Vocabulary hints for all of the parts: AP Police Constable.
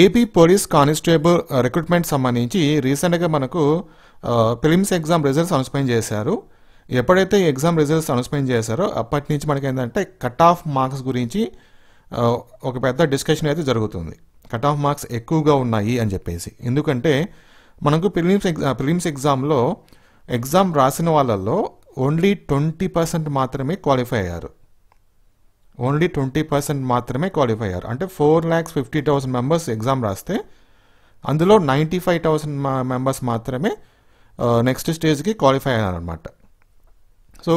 AP Police Constable recruitment సంబంధించి రీసెంట్గా మనకు ప్రిలిమ్స్ ఎగ్జామ్ రిజల్ట్స్ అనౌన్స్మెంట్ చేశారు. ఎప్పుడైతే ఎగ్జామ్ రిజల్ట్స్ అనౌన్స్మెంట్ చేశారో అప్పటి నుంచి మనకి ఏంటంటే కట్ ఆఫ్ మార్క్స్ గురించి ఒక పెద్ద డిస్కషన్ అయితే జరుగుతుంది. కట్ ఆఫ్ మార్క్స్ ఎక్కువగా ఉన్నాయి అని చెప్పేసి, ఎందుకంటే మనకు ప్రిలిమ్స్ ఎగ్జామ్లో ఎగ్జామ్ రాసిన వాళ్ళల్లో ఓన్లీ 20% మాత్రమే క్వాలిఫై అయ్యారు. ఓన్లీ 20% మాత్రమే క్వాలిఫై అయ్యారు అంటే 4,50,000 మెంబర్స్ ఎగ్జామ్ రాస్తే అందులో 95,000 మెంబర్స్ మాత్రమే నెక్స్ట్ స్టేజ్కి క్వాలిఫై అయ్యారనమాట. సో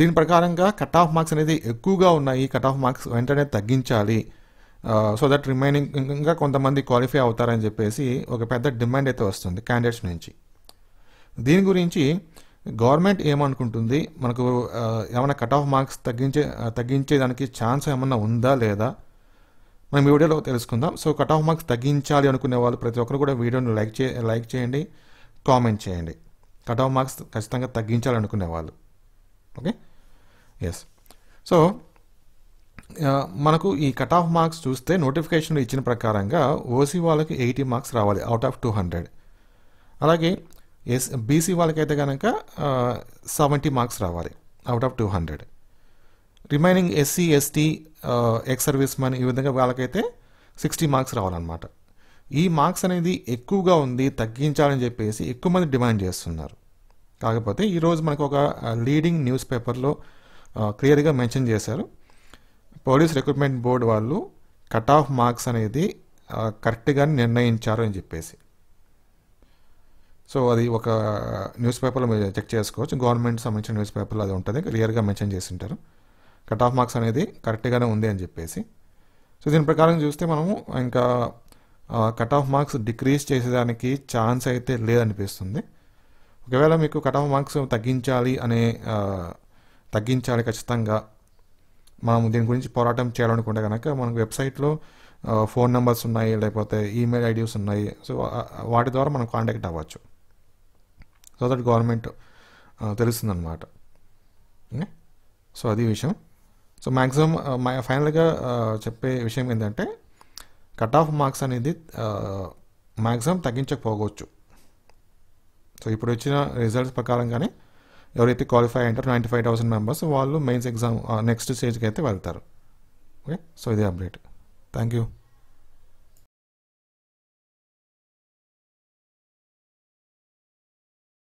దీని ప్రకారంగా కట్ ఆఫ్ మార్క్స్ అనేది ఎక్కువగా ఉన్నాయి. కట్ ఆఫ్ మార్క్స్ వెంటనే తగ్గించాలి, సో దట్ రిమైనింగ్ ఇంకా కొంతమంది క్వాలిఫై అవుతారని చెప్పేసి ఒక పెద్ద డిమాండ్ అయితే వస్తుంది క్యాండిడేట్స్ నుంచి. దీని గురించి గవర్నమెంట్ ఏమనుకుంటుంది, మనకు ఏమైనా కట్ ఆఫ్ మార్క్స్ తగ్గించేదానికి ఛాన్స్ ఏమన్నా ఉందా లేదా మనం ఈ వీడియోలో తెలుసుకుందాం. సో కట్ ఆఫ్ మార్క్స్ తగ్గించాలి అనుకునే వాళ్ళు ప్రతి ఒక్కరు కూడా వీడియోని లైక్ చేయండి, కామెంట్ చేయండి. కట్ ఆఫ్ మార్క్స్ ఖచ్చితంగా తగ్గించాలనుకునే వాళ్ళు, ఓకే ఎస్. సో మనకు ఈ కట్ ఆఫ్ మార్క్స్ చూస్తే నోటిఫికేషన్లు ఇచ్చిన ప్రకారంగా ఓసీ వాళ్ళకి 80 మార్క్స్ రావాలి అవుట్ ఆఫ్ 200, అలాగే బీసీ వాళ్ళకైతే కనుక 70 మార్క్స్ రావాలి out of 200, remaining SC ST ex service men ఈ విధంగా వాళ్ళకైతే 60 మార్క్స్ రావాలన్నమాట. ఈ మార్క్స్ అనేది ఎక్కువగా ఉంది, తగ్గించాలని చెప్పేసి ఎక్కువ మంది డిమాండ్ చేస్తున్నారు. కాకపోతే ఈరోజు మనకు ఒక లీడింగ్ న్యూస్ పేపర్లో క్లియర్గా మెన్షన్ చేశారు, పోలీస్ రిక్రూట్మెంట్ బోర్డు వాళ్ళు కట్ ఆఫ్ మార్క్స్ అనేది కరెక్ట్గా నిర్ణయించారు అని చెప్పేసి. సో అది ఒక న్యూస్ పేపర్లో మీరు చెక్ చేసుకోవచ్చు, గవర్నమెంట్ సంబంధించిన న్యూస్ పేపర్లో అది ఉంటుంది, క్లియర్గా మెన్షన్ చేసి ఉంటారు కట్ ఆఫ్ మార్క్స్ అనేది కరెక్ట్గానే ఉంది అని చెప్పేసి. సో దీని ప్రకారం చూస్తే మనము ఇంకా కట్ ఆఫ్ మార్క్స్ డిక్రీజ్ చేసేదానికి ఛాన్స్ అయితే లేదనిపిస్తుంది. ఒకవేళ మీకు కట్ ఆఫ్ మార్క్స్ తగ్గించాలి ఖచ్చితంగా మనం దీని గురించి పోరాటం చేయాలనుకుంటే కనుక మనకు వెబ్సైట్లో ఫోన్ నెంబర్స్ ఉన్నాయి, లేకపోతే ఈమెయిల్ ఐడీస్ ఉన్నాయి. సో వాటి ద్వారా మనం కాంటాక్ట్ అవ్వచ్చు, సో దట్ గవర్నమెంట్ తెలుస్తుందన్నమాట. సో అది విషయం. సో మ్యాక్సిమం ఫైనల్గా చెప్పే విషయం ఏంటంటే కట్ ఆఫ్ మార్క్స్ అనేది మ్యాక్సిమం తగ్గించకపోవచ్చు. సో ఇప్పుడు వచ్చిన రిజల్ట్స్ ప్రకారంగానే ఎవరైతే క్వాలిఫై అయ్యారో 95,000 మెంబర్స్ వాళ్ళు మెయిన్స్ ఎగ్జామ్ నెక్స్ట్ స్టేజ్కి అయితే వెళ్తారు. ఓకే, సో ఇదే అప్డేట్. Thank you.